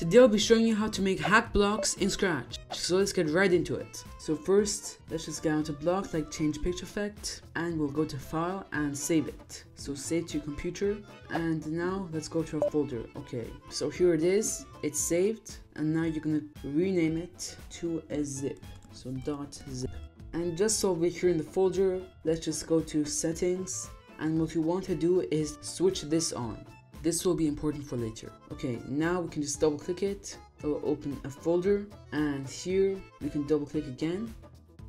Today I'll be showing you how to make hack blocks in Scratch. So let's get right into it. So first, let's just get onto blocks like change picture effect, and we'll go to file and save it. So save to your computer, and now let's go to our folder. Okay, so here it is, it's saved, and now you're gonna rename it to a zip, so .zip. And just so we're here in the folder, let's just go to settings, and what you want to do is switch this on. This will be important for later. Okay, now we can just double click it. It will open a folder, and here we can double click again,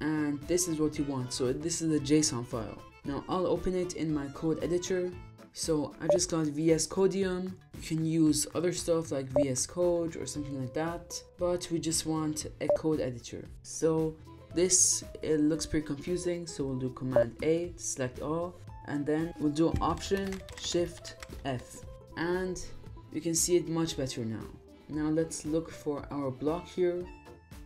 and this is what you want. So this is a JSON file. Now I'll open it in my code editor. So I just got VS Codium. You can use other stuff like VS Code or something like that, but we just want a code editor. So this, it looks pretty confusing, so we'll do Command A, select all, and then we'll do Option Shift F. And you can see it much better now. Now let's look for our block here,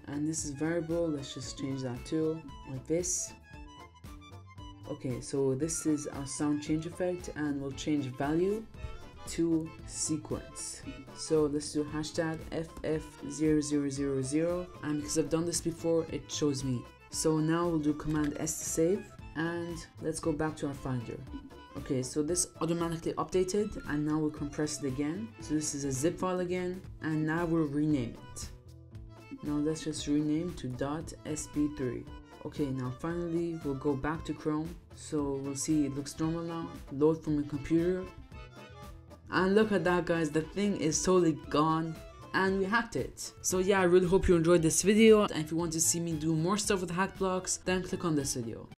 and this is variable. Let's just change that to like this. Okay, so this is our sound change effect, and we'll change value to sequence. So let's do hashtag FF0000, and because I've done this before, it shows me. So now we'll do Command S to save, and let's go back to our Finder. Okay, so this automatically updated, and now we'll compress it again. So this is a zip file again, and now we'll rename it. Now let's just rename to .sp3. Okay, now finally we'll go back to Chrome. So we'll see it looks normal now. Load from your computer. And look at that, guys, the thing is totally gone, and we hacked it. So yeah, I really hope you enjoyed this video, and if you want to see me do more stuff with hack blocks, then click on this video.